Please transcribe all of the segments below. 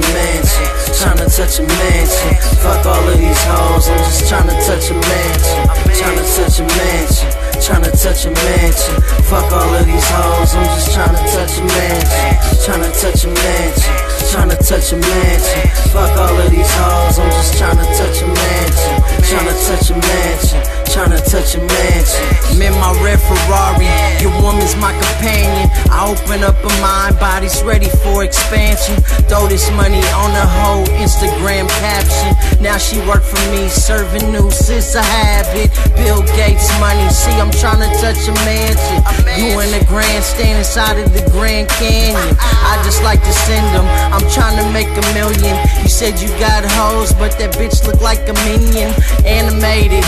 touch a mansion, tryna touch a mansion. Fuck all of these hoes, I'm just tryna touch a mansion, tryna touch a mansion, tryna touch a mansion. Fuck all of these hoes, I'm just tryna touch a mansion, tryna touch a mansion, tryna touch a mansion. Fuck all of these hoes, I'm just tryna touch a mansion, tryna touch a mansion, tryna touch a mansion. I'm in my red Ferrari, your woman's my companion. I open up a mind, body's ready for expansion. Throw this money on a whole Instagram caption. Now she work for me, serving news is a habit. Bill Gates money, see I'm tryna touch a mansion. You in the grandstand inside of the Grand Canyon. I just like to send them, I'm tryna make a million. You said you got hoes, but that bitch look like a minion. Animated,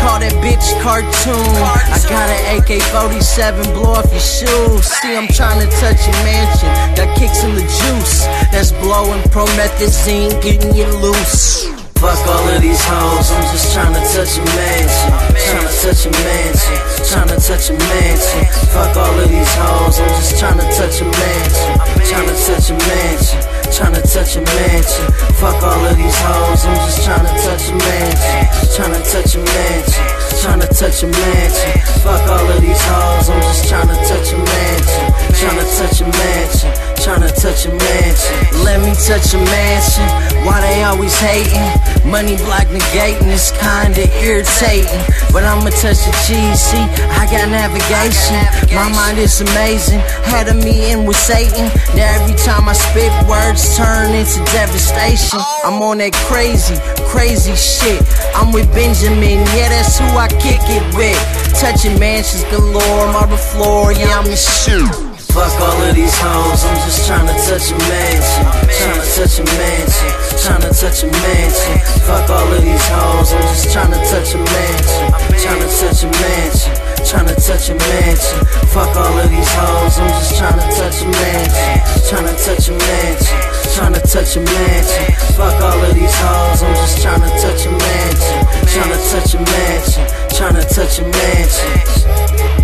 call that bitch cartoon. I got an AK-47, blow off your shoes. See I'm tryna touch a mansion, got kicks in the juice. That's blowing promethazine, getting you loose. Fuck all of these hoes, I'm just tryna touch a mansion, tryna touch a mansion, tryna touch a mansion. Fuck all of these hoes, I'm just tryna touch a mansion, tryna touch a mansion, tryna touch a mansion. Fuck all of these hoes, I'm just tryna touch a mansion, tryna touch a mansion, tryna touch a mansion. Fuck all of these hoes, I'm just tryna touch a mansion, tryna touch a mansion, tryna touch a mansion. Let me touch a mansion, why they always hating? Money block negating, it's kinda irritating. But I'ma touch the cheese, see, I got navigation. My mind is amazing, had a meeting with Satan. Now every time I spit, words turn into devastation. I'm on that crazy, crazy shit. I'm with Benjamin, yeah, that's who I kick it with. Touching mansions galore, marble floor, yeah, I'm the shoe. Fuck all of these hoes, I'm just tryna touch a mansion, tryna touch a mansion, tryna touch a mansion. Fuck all of these hoes, I'm just tryna touch a mansion, tryna touch a mansion, tryna touch a mansion. Fuck all of these hoes, I'm just tryna touch a mansion, tryna touch a mansion, tryna touch a mansion. Fuck all of these hoes, I'm just tryna touch a mansion, tryna touch a mansion, tryna touch a mansion.